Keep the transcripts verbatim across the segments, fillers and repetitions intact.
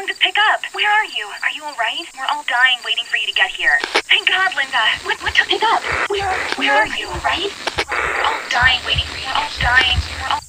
long to pick up. Where are you? Are you all right? We're all dying waiting for you to get here. Thank God, Linda. What, what to pick up? Where, where are you, right? We're all dying waiting for you. We're all dying. We're all...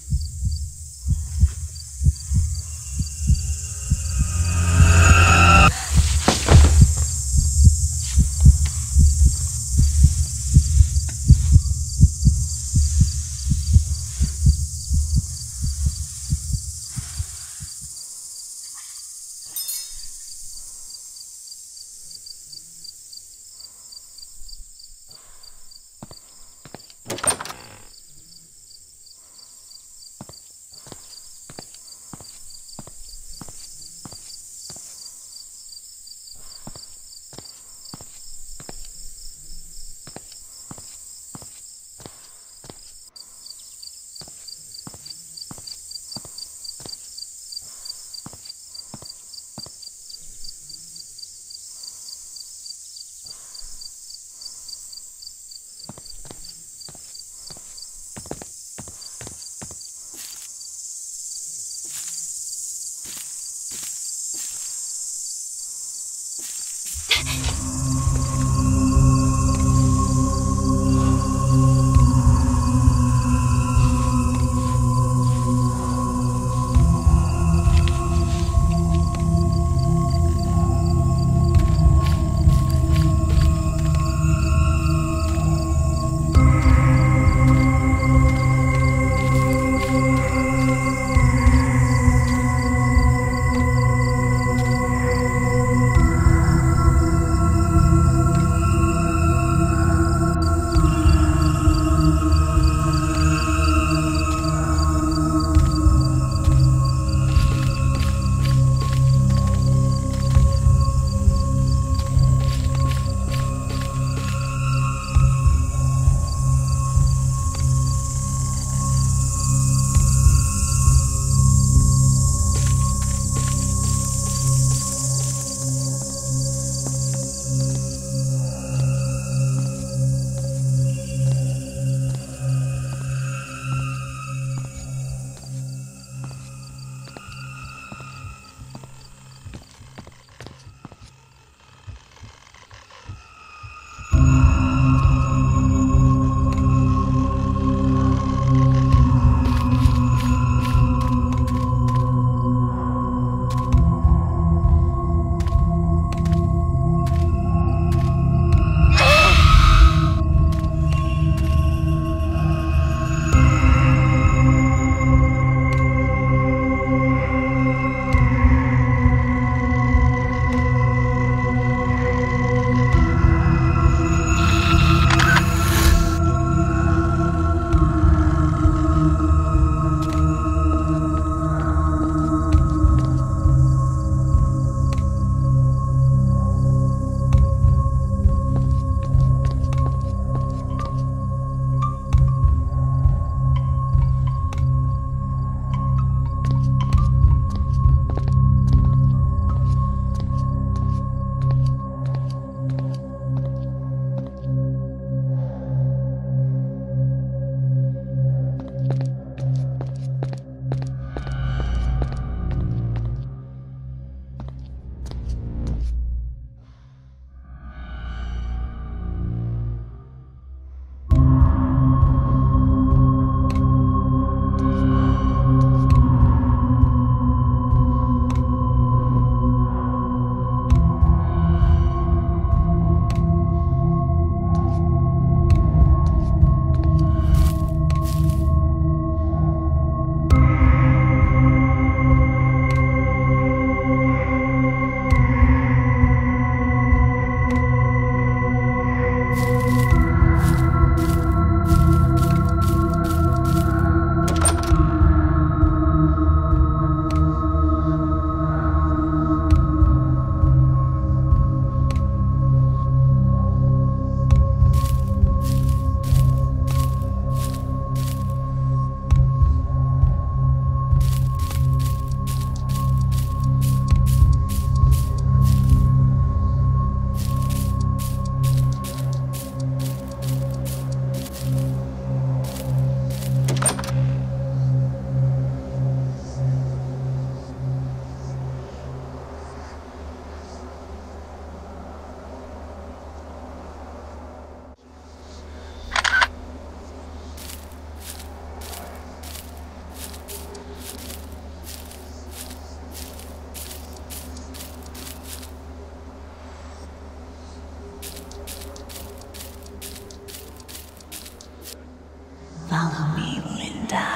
Call me Linda.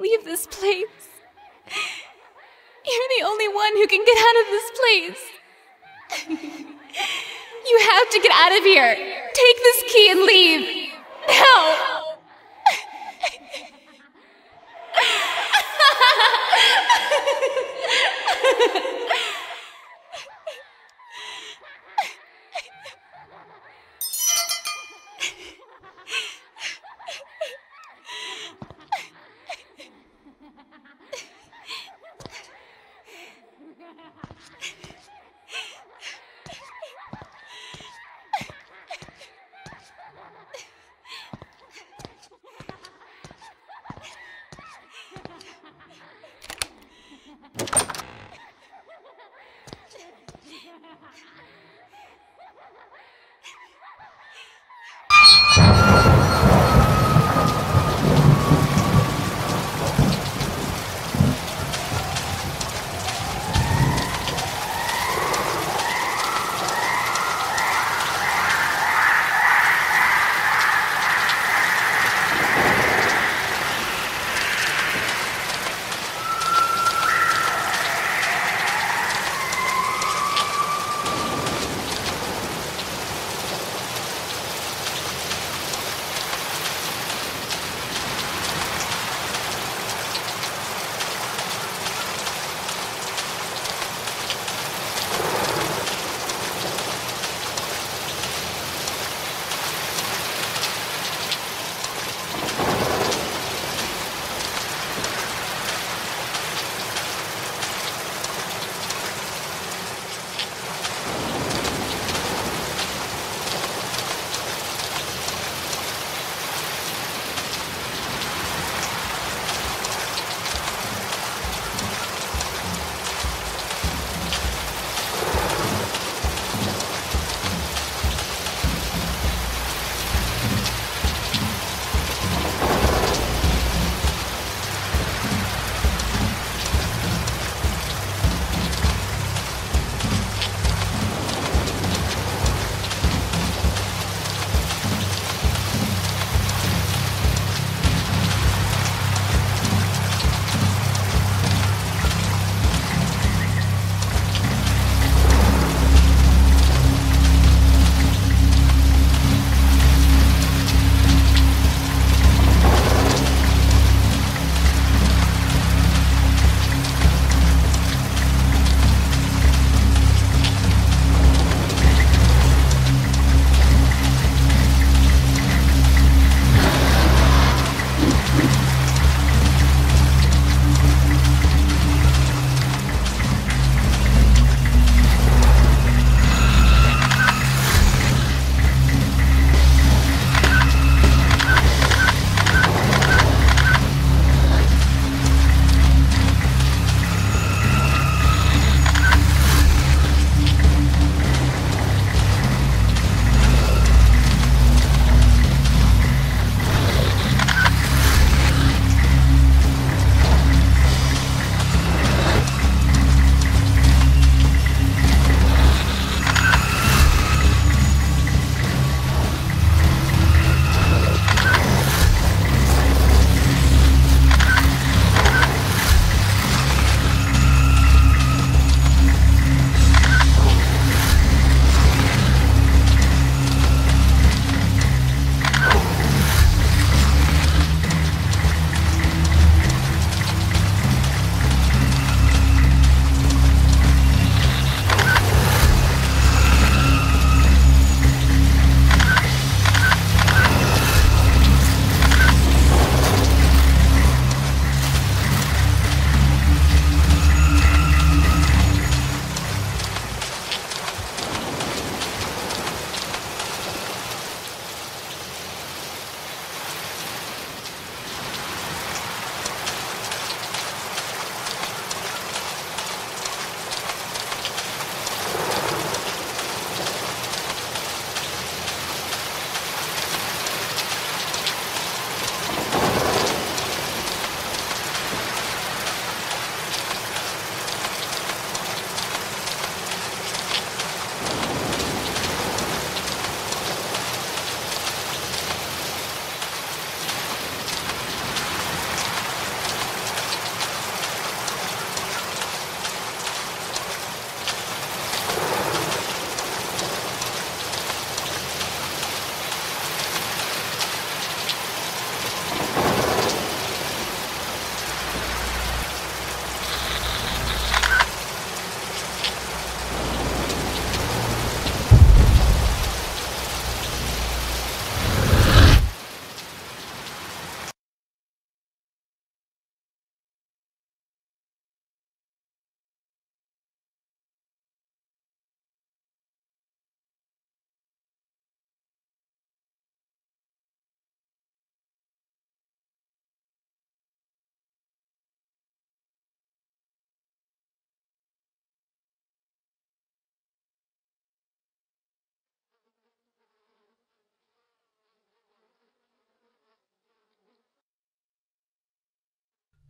Leave this place. You're the only one who can get out of this place. You have to get out of here. Take this key and leave. No!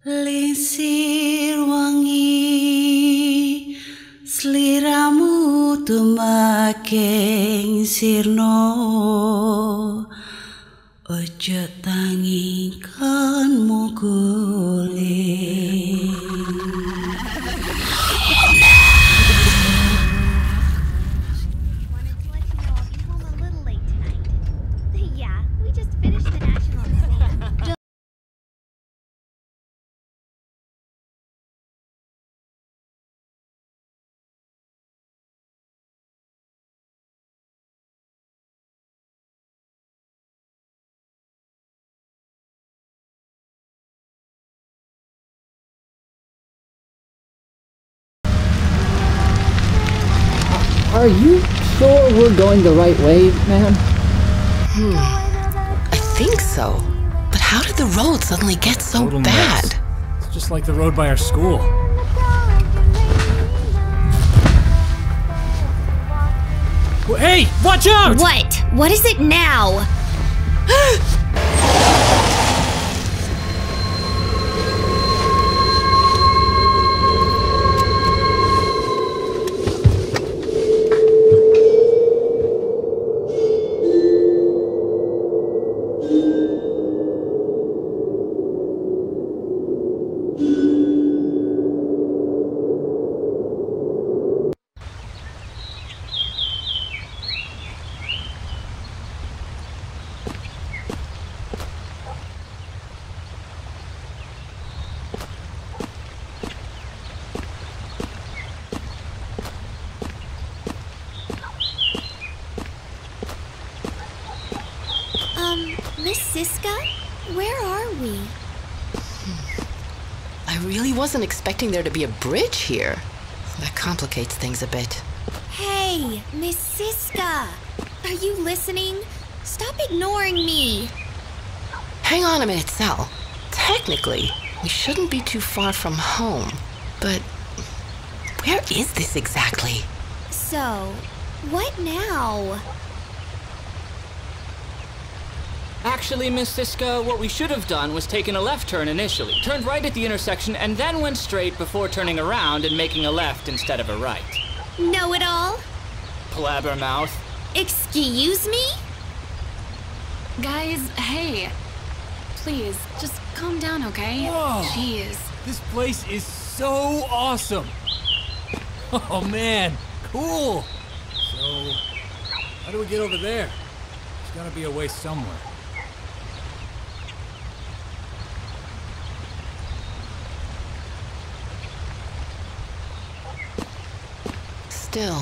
Lisir wangi, seliramu tumakeng sirno. Ojo tangikanmu guling. Are you sure we're going the right way, man? Hmm. I think so. But how did the road suddenly get so Total bad? Mess. It's just like the road by our school. Well, hey, watch out! What? What is it now? Siska, where are we? I really wasn't expecting there to be a bridge here. That complicates things a bit. Hey, Miss Siska! Are you listening? Stop ignoring me! Hang on a minute, Sal. Technically, we shouldn't be too far from home. But where is this exactly? So, what now? Actually, Miss Siska, what we should have done was taken a left turn initially, turned right at the intersection, and then went straight before turning around and making a left instead of a right. Know-it-all? Plabbermouth. Excuse me? Guys, hey. Please, just calm down, okay? Whoa! Jeez. This place is so awesome! Oh, man. Cool! So, how do we get over there? There's gotta be a way somewhere. Still,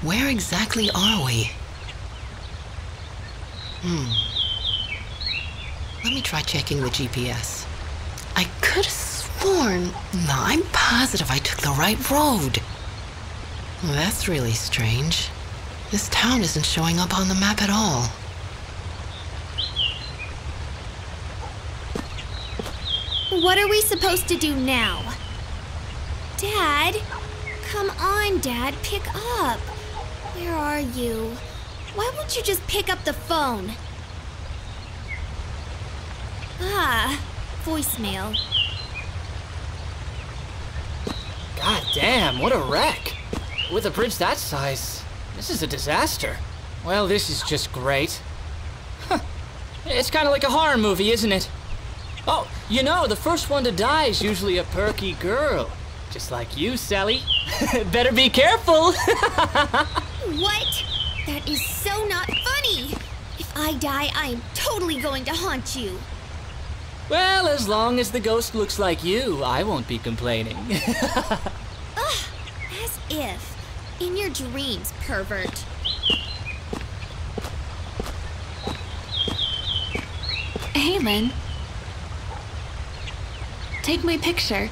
where exactly are we? Hmm. Let me try checking the G P S. I could have sworn... No, I'm positive I took the right road. That's really strange. This town isn't showing up on the map at all. What are we supposed to do now? Dad? Come on, Dad, pick up. Where are you? Why won't you just pick up the phone? Ah, voicemail. God damn, what a wreck. With a bridge that size, this is a disaster. Well, this is just great. Huh. It's kind of like a horror movie, isn't it? Oh, you know, the first one to die is usually a perky girl. Just like you, Sally. Better be careful! What? That is so not funny! If I die, I am totally going to haunt you. Well, as long as the ghost looks like you, I won't be complaining. Ugh, as if. In your dreams, pervert. Hey, Lynn. Take my picture.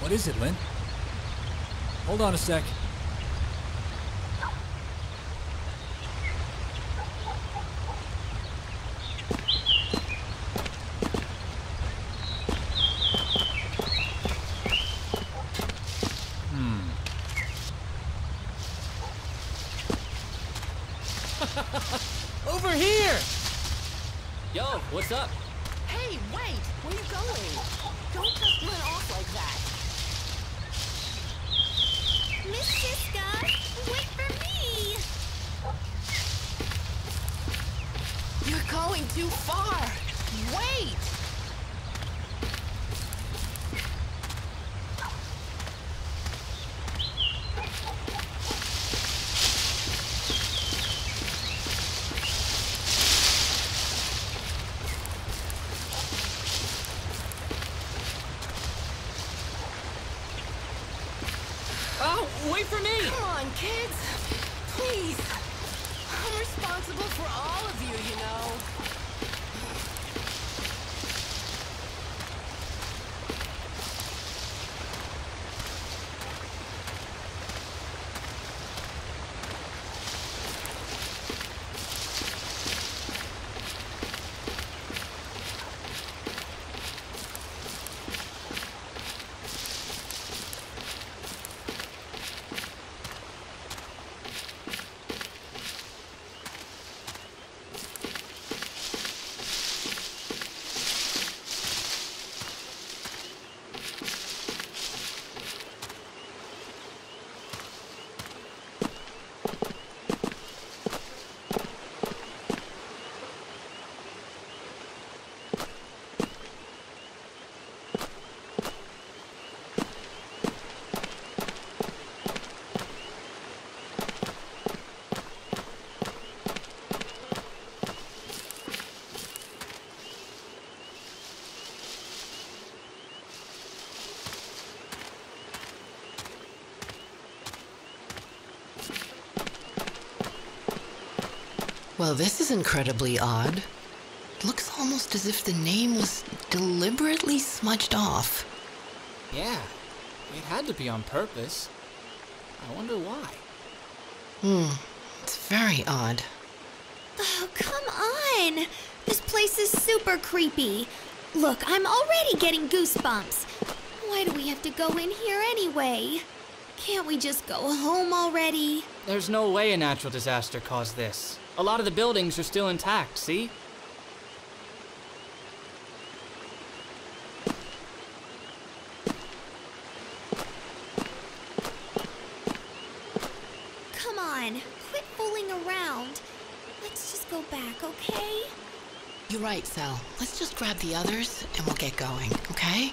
What is it, Lynn? Hold on a sec. Over here! Yo, what's up? Hey, wait! Where are you going? Don't just run off like that. Miss Siska, wait for me! You're going too far! Wait! Kids, please. I'm responsible for all of you, you know. Well, this is incredibly odd. It looks almost as if the name was deliberately smudged off. Yeah, it had to be on purpose. I wonder why. Hmm, it's very odd. Oh, come on! This place is super creepy. Look, I'm already getting goosebumps. Why do we have to go in here anyway? Can't we just go home already? There's no way a natural disaster caused this. A lot of the buildings are still intact, see? Come on, quit fooling around. Let's just go back, okay? You're right, Sal. Let's just grab the others and we'll get going, okay?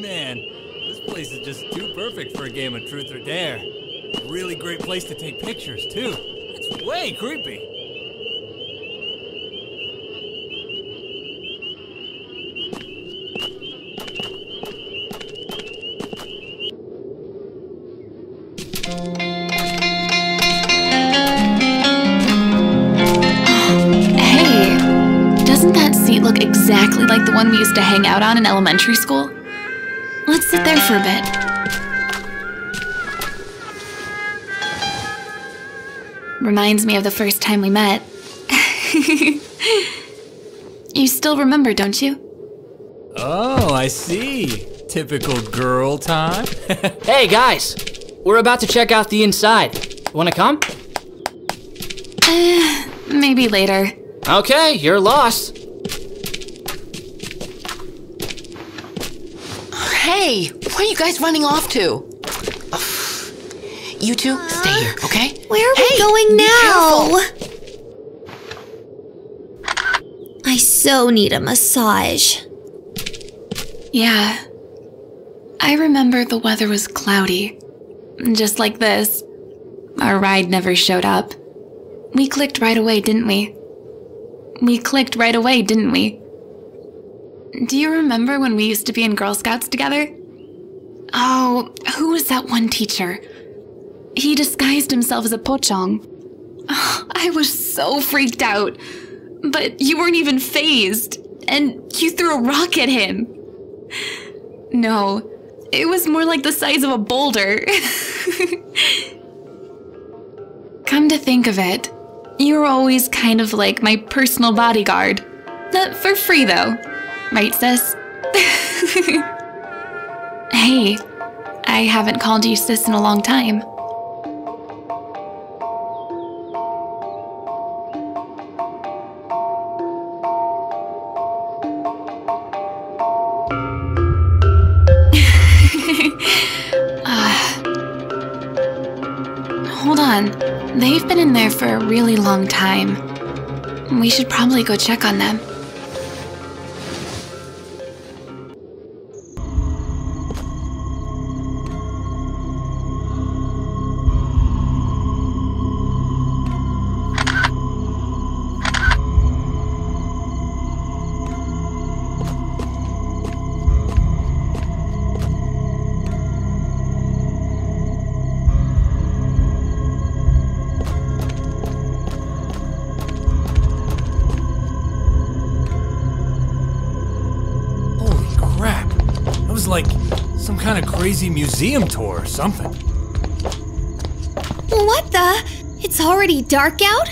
man, this place is just too perfect for a game of truth or dare. A really great place to take pictures, too. It's way creepy. Exactly like the one we used to hang out on in elementary school. Let's sit there for a bit. Reminds me of the first time we met. You still remember, don't you? Oh, I see. Typical girl time. Hey, guys. We're about to check out the inside. Wanna come? Uh, maybe later. Okay, you're lost. Hey, where are you guys running off to? You two, uh, stay here, okay? Where are hey, we going now? I so need a massage. Yeah. I remember the weather was cloudy. Just like this. Our ride never showed up. We clicked right away, didn't we? We clicked right away, didn't we? Do you remember when we used to be in Girl Scouts together? Oh, who was that one teacher? He disguised himself as a pochong. Oh, I was so freaked out. But you weren't even phased, and you threw a rock at him. No, it was more like the size of a boulder. Come to think of it, you were always kind of like my personal bodyguard. Not for free, though. Right, sis? Hey, I haven't called you sis in a long time. uh, hold on. They've been in there for a really long time. We should probably go check on them. Crazy museum tour or something. What the? It's already dark out?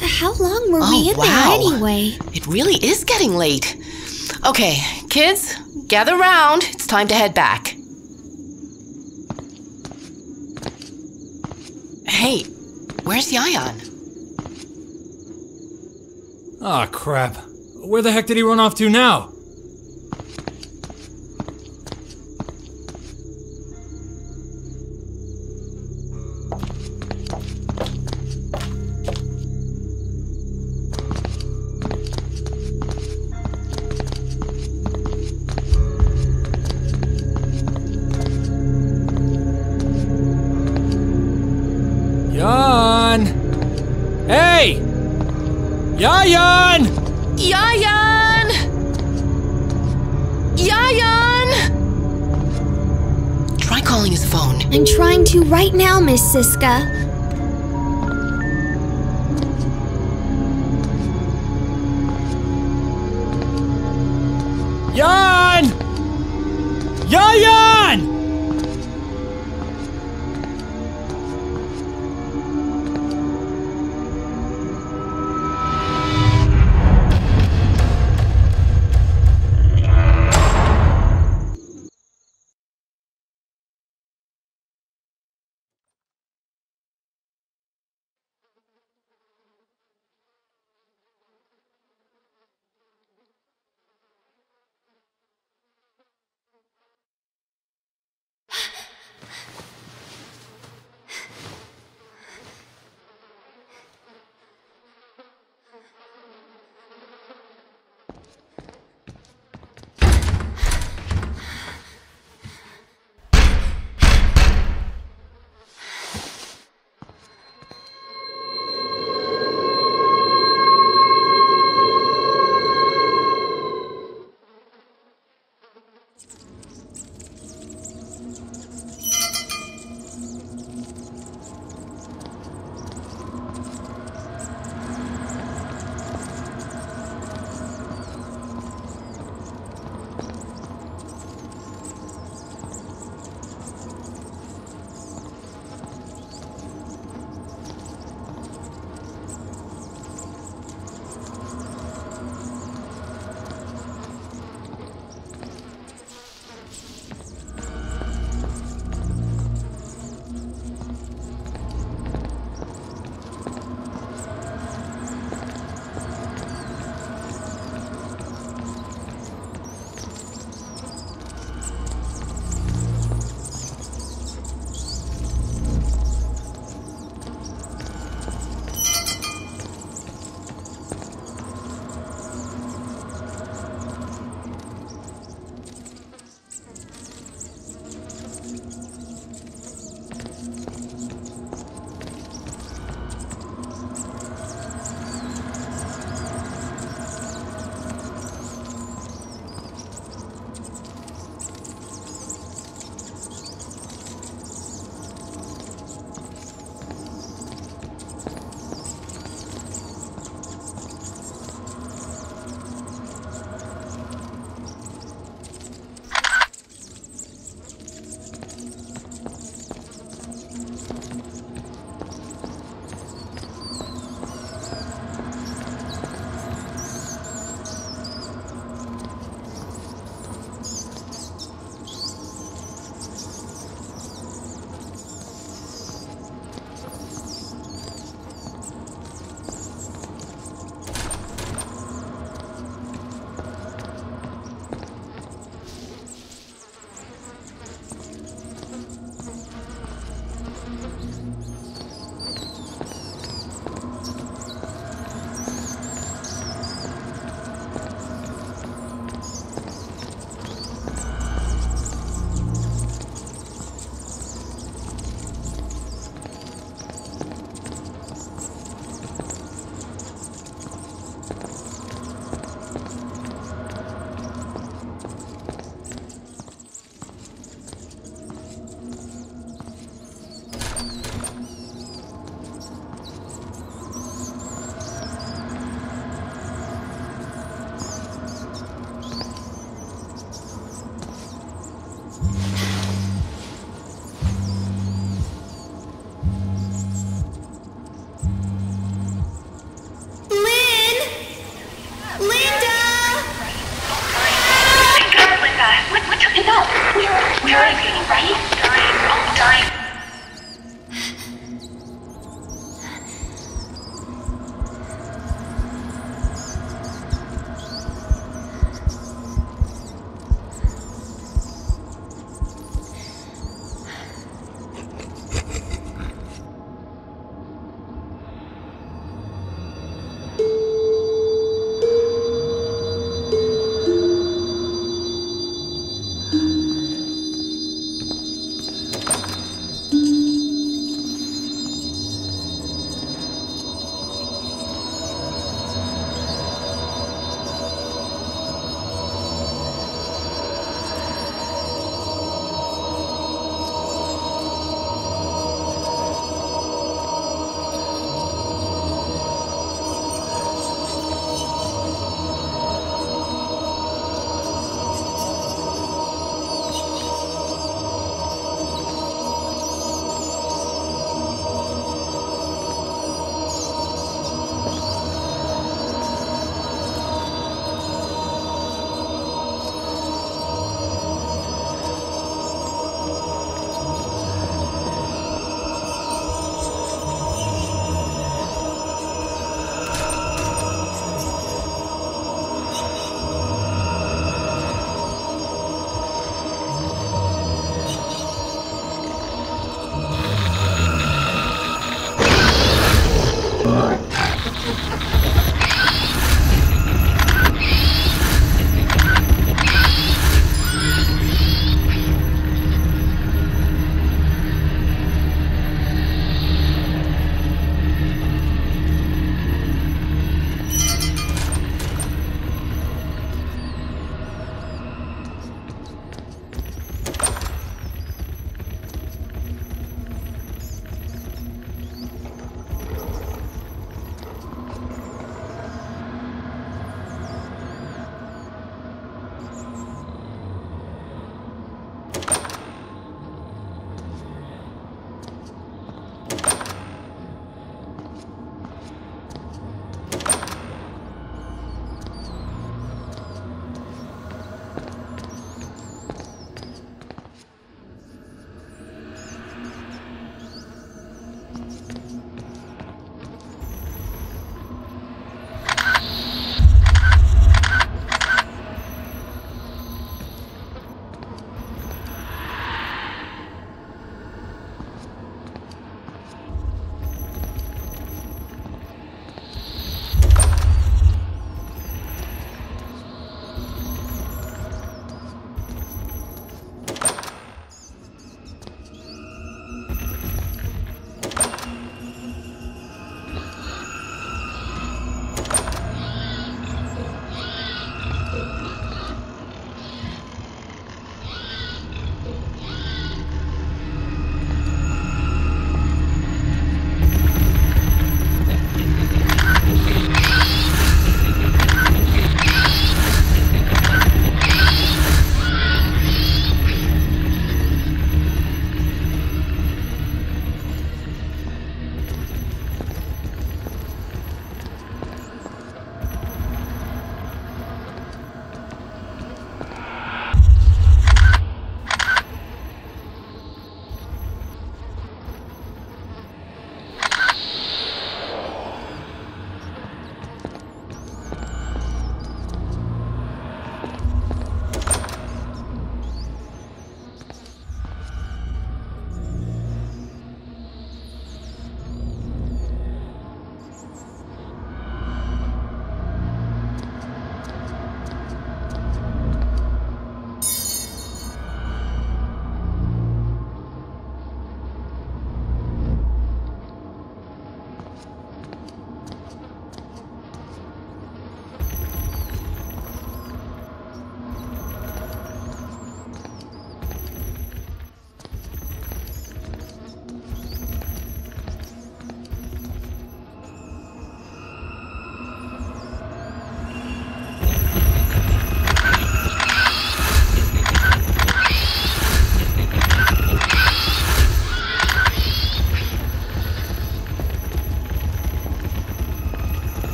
How long were oh, we in wow. there anyway? It really is getting late. Okay, kids, gather round. It's time to head back. Hey, where's the ion? Aw, crap. Where the heck did he run off to now? Right now, Miss Siska. Jan! Jan!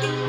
Thank you.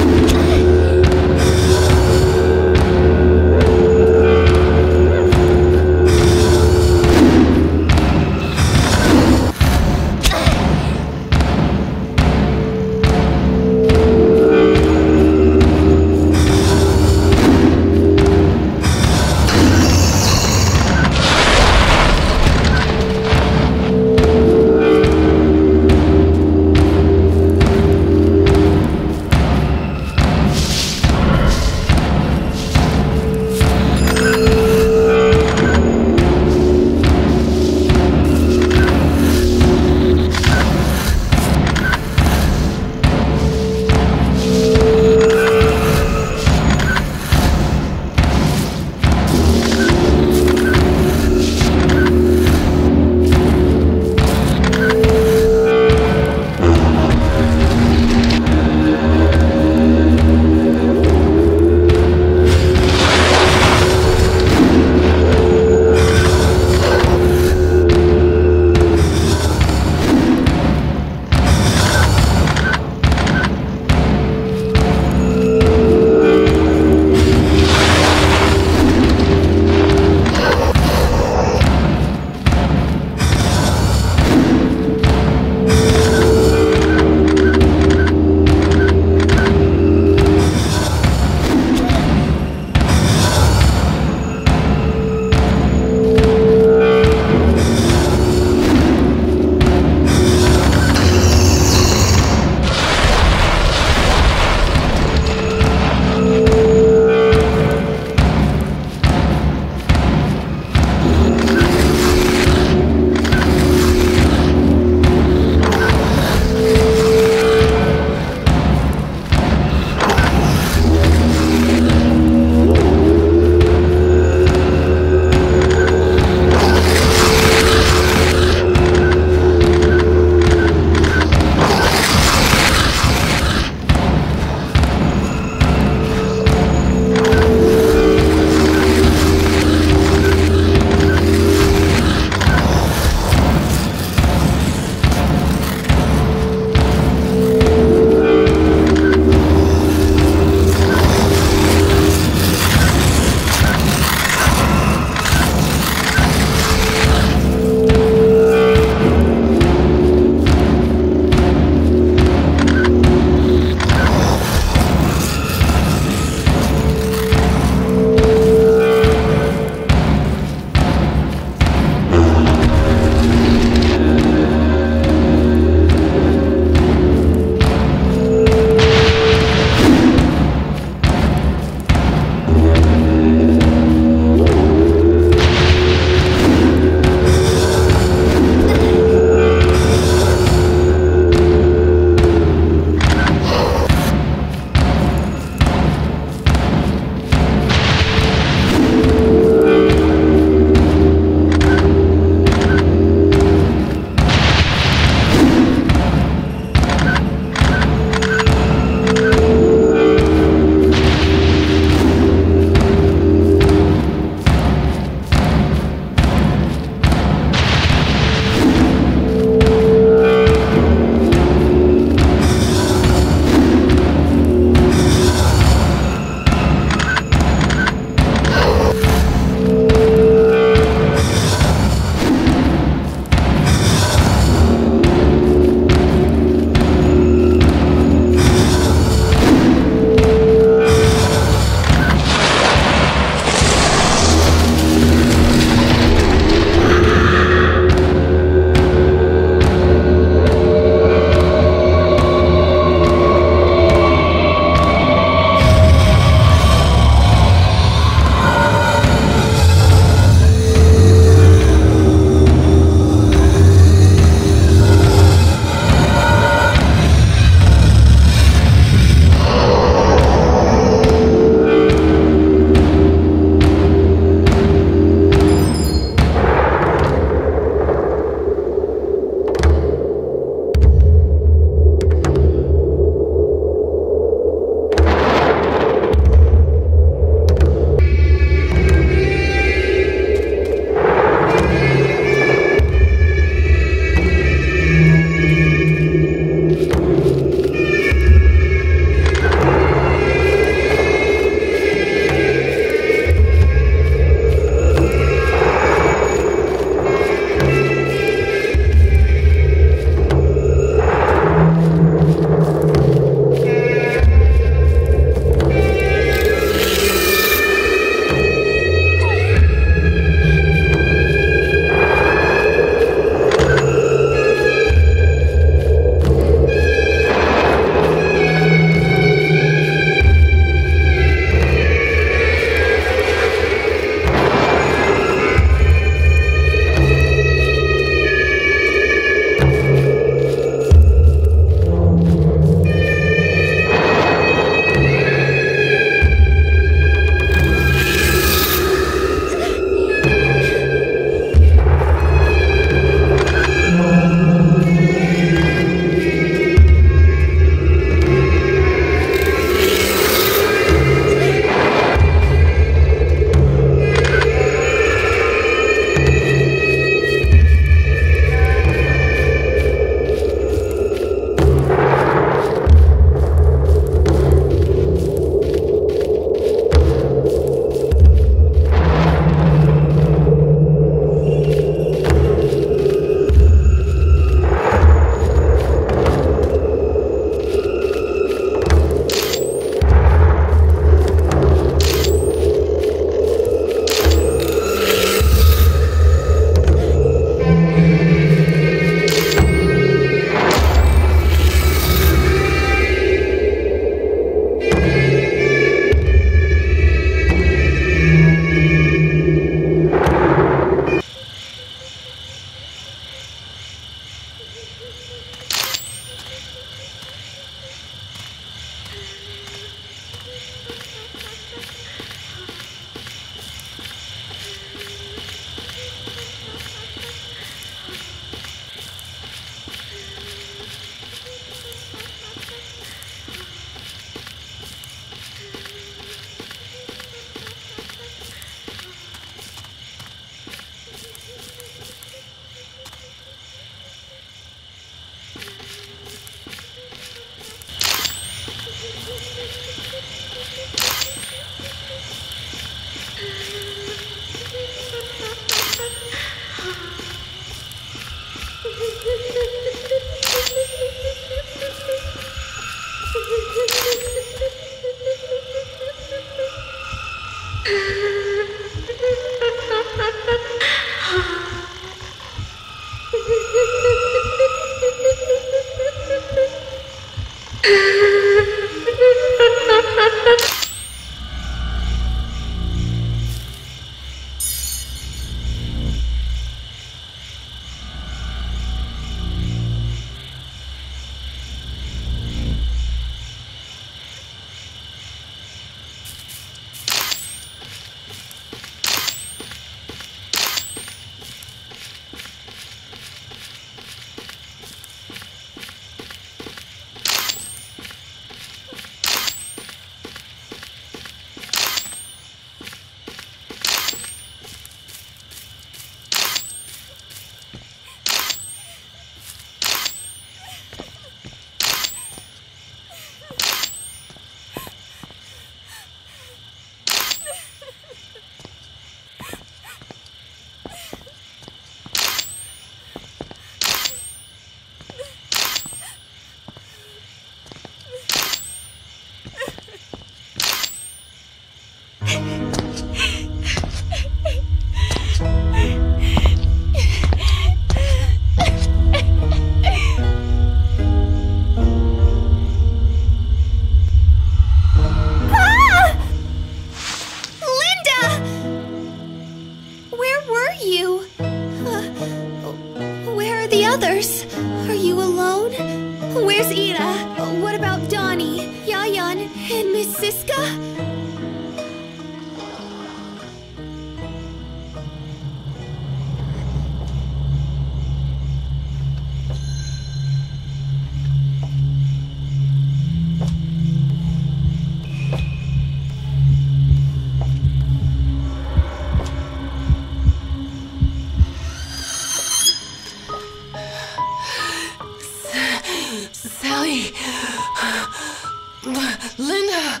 Linda!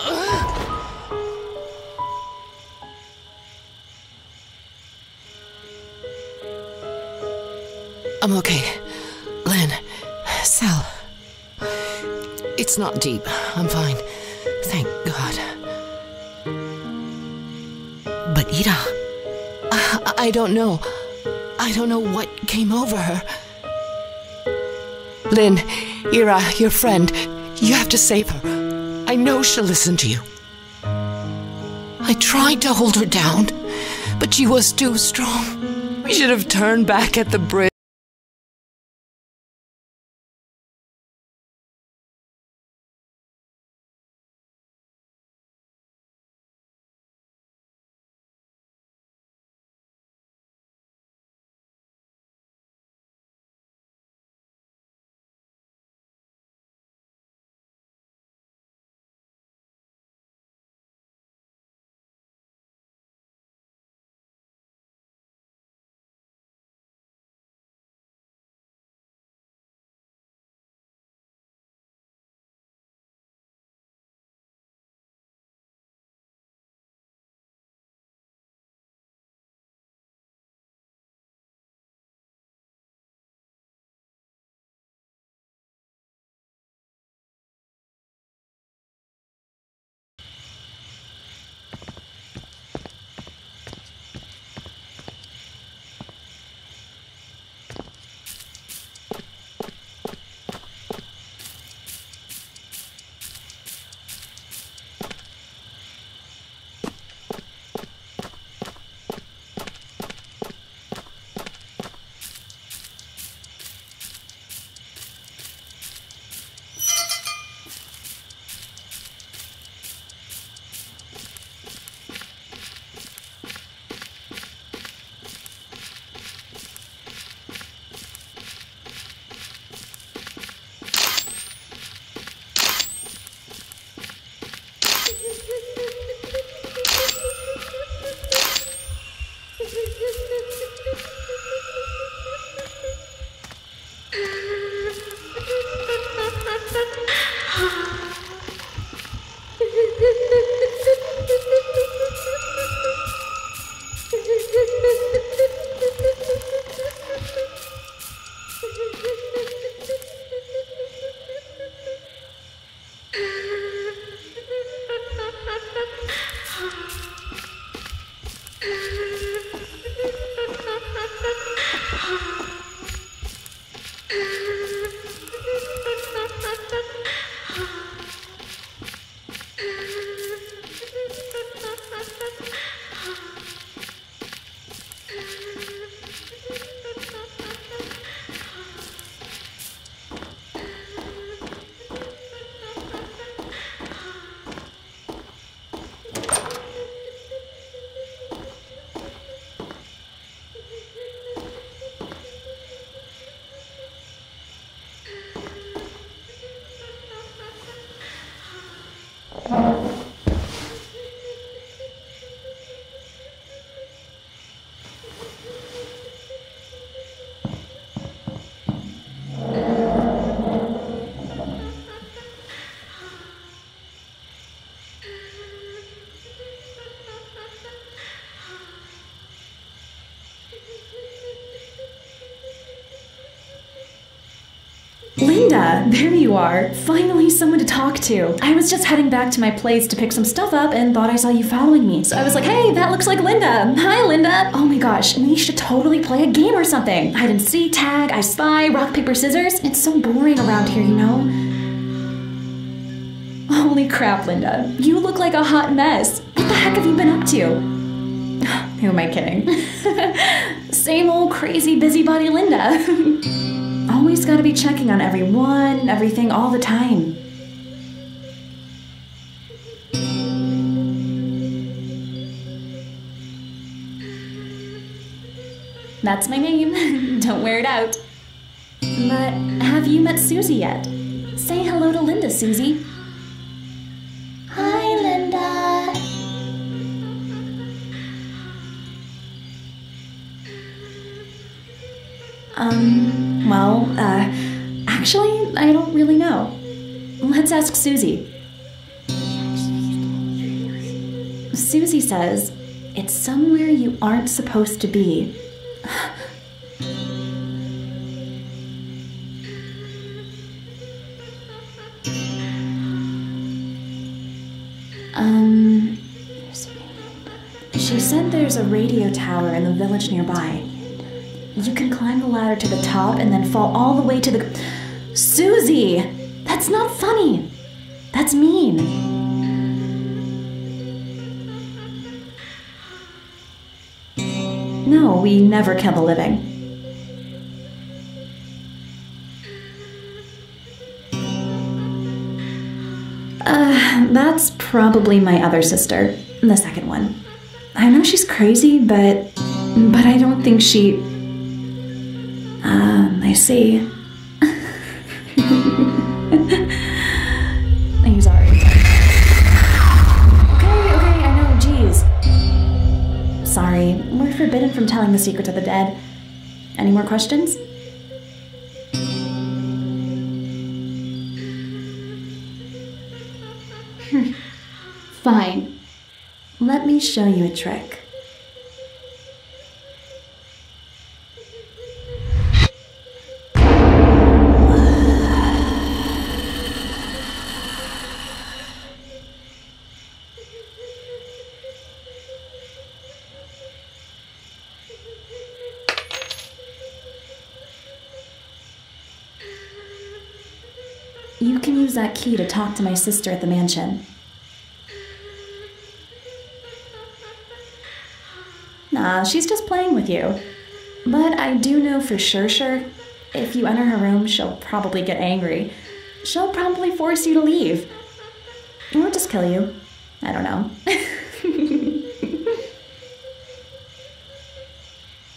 Uh. I'm okay. Lynn, Sal. It's not deep. I'm fine. Thank God. But Ida, I, I don't know. I don't know what came over her. Lynn, Ira, your friend, you have to save her. I know she'll listen to you. I tried to hold her down, but she was too strong. We should have turned back at the bridge. Linda, there you are. Finally someone to talk to. I was just heading back to my place to pick some stuff up and thought I saw you following me. So I was like, hey, that looks like Linda. Hi, Linda. Oh my gosh, we should totally play a game or something. Hide and seek, tag, I spy, rock, paper, scissors. It's so boring around here, you know? Holy crap, Linda. You look like a hot mess. What the heck have you been up to? Who am I kidding? Same old crazy busybody Linda. Always gotta be checking on everyone and everything all the time. That's my name. Don't wear it out. But have you met Susie yet? Say hello to Linda, Susie. Hi, Linda. Um, well, uh, actually, I don't really know. Let's ask Susie. Susie says, it's somewhere you aren't supposed to be. um, she said there's a radio tower in the village nearby. You can climb the ladder to the top and then fall all the way to the... Susie! That's not funny! That's mean! No, we never kill the living. Uh, that's probably my other sister. The second one. I know she's crazy, but... But I don't think she... Um, I see. I'm sorry. Okay, okay, I know, jeez. Sorry, we're forbidden from telling the secrets of the dead. Any more questions? Fine. Let me show you a trick. You can use that key to talk to my sister at the mansion. Nah, she's just playing with you. But I do know for sure, sure, if you enter her room, she'll probably get angry. She'll probably force you to leave. Or just kill you. I don't know.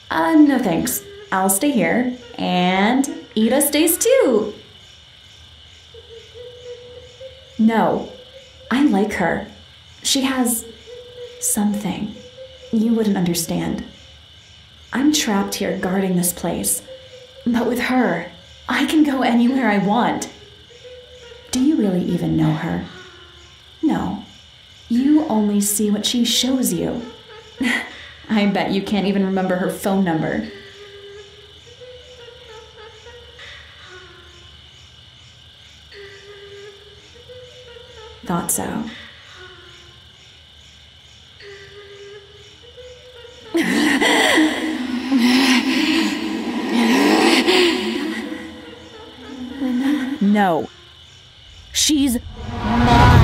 uh, no thanks. I'll stay here. And Ida stays too! No, I like her. She has something. You wouldn't understand. I'm trapped here guarding this place. But with her, I can go anywhere I want. Do you really even know her? No. You only see what she shows you. I bet you can't even remember her phone number. Thought so. No. She's mine.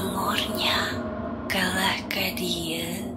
jamurnya. Kalahkah dia?